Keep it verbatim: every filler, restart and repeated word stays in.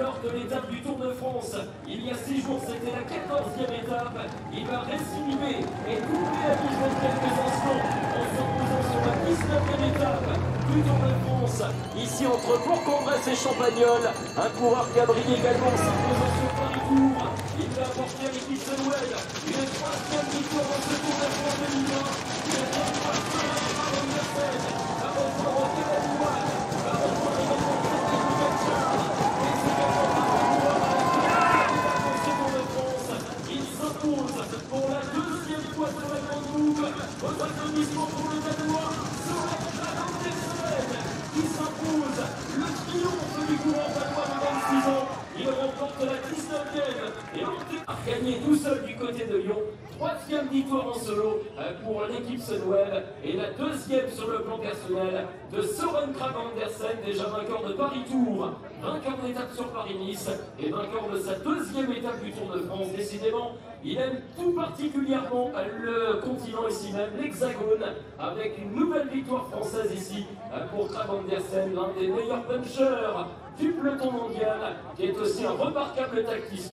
lors de l'étape du Tour de France. Il y a six jours, c'était la quatorzième étape. Il va récidiver et couper à deux jours quelques instants en se posant sur la dix-neuvième étape du Tour de France. Ici, entre Bourg-en-Bresse et Champagnole, un coureur qui a brillé également en se posant sur Paris Tour. Il va apporter à l'équipe Sunweb une troisième victoire en ce Tour de France deux mille vingt. Gagné tout seul du côté de Lyon, troisième victoire en solo pour l'équipe Sunweb et la deuxième sur le plan personnel de Søren Kragh Andersen, déjà vainqueur de Paris Tour, vainqueur d'étape sur Paris Nice et vainqueur de sa deuxième étape du Tour de France. Décidément, il aime tout particulièrement le continent ici même, l'Hexagone, avec une nouvelle victoire française ici pour Kragh Andersen, l'un des meilleurs punchers du peloton mondial, qui est aussi un remarquable tacticien.